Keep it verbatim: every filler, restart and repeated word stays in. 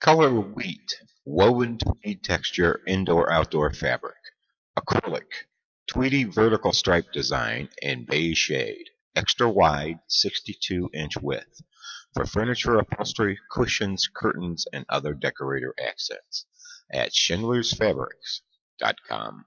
Color wheat, woven to need texture, indoor-outdoor fabric. Acrylic, tweedy vertical stripe design in beige shade. Extra wide, sixty-two inch width. For furniture, upholstery, cushions, curtains, and other decorator accents. At Schindlers Fabrics dot com.